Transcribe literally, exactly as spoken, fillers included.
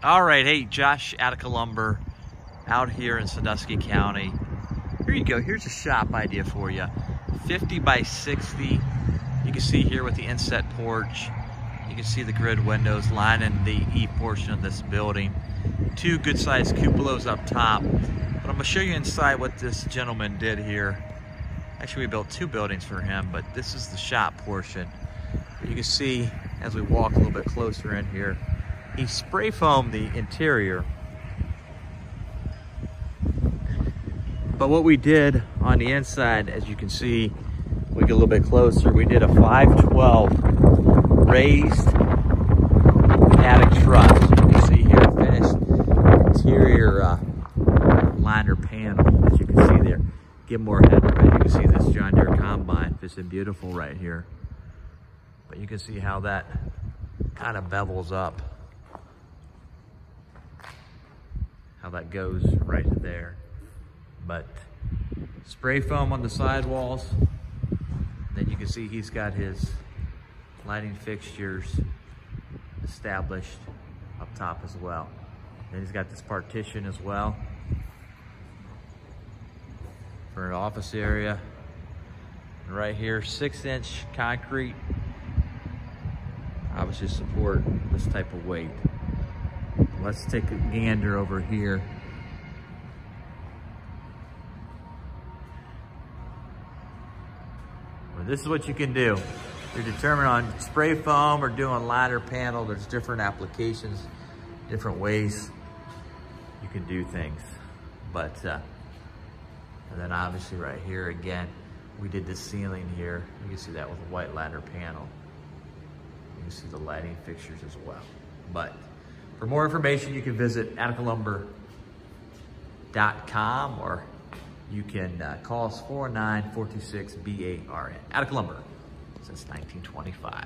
All right, hey, Josh, Attica Lumber, out here in Sandusky County. Here you go, here's a shop idea for you. fifty by sixty, you can see here with the inset porch, you can see the grid windows lining the E portion of this building. Two good sized cupolas up top, but I'm gonna show you inside what this gentleman did here. Actually, we built two buildings for him, but this is the shop portion. But you can see as we walk a little bit closer in here, he spray foamed the interior. But what we did on the inside, as you can see, we get a little bit closer, we did a five twelve raised attic truss. You can see here, finished interior uh, liner panel, as you can see there. Give more headroom, right? You can see this John Deere combine fits in beautiful right here. But you can see how that kind of bevels up. How that goes right there. But spray foam on the sidewalls. Then you can see he's got his lighting fixtures established up top as well. Then he's got this partition as well for an office area. And right here, six inch concrete. Obviously support this type of weight. Let's take a gander over here. This is what you can do. You're determined on spray foam or doing liner panel. There's different applications, different ways you can do things. But, uh, and then obviously right here again, we did the ceiling here. You can see that with a white liner panel. You can see the lighting fixtures as well. But for more information, you can visit attica lumber dot com or you can uh, call us four nine four two six B A R N. Attica Lumber, since nineteen twenty-five.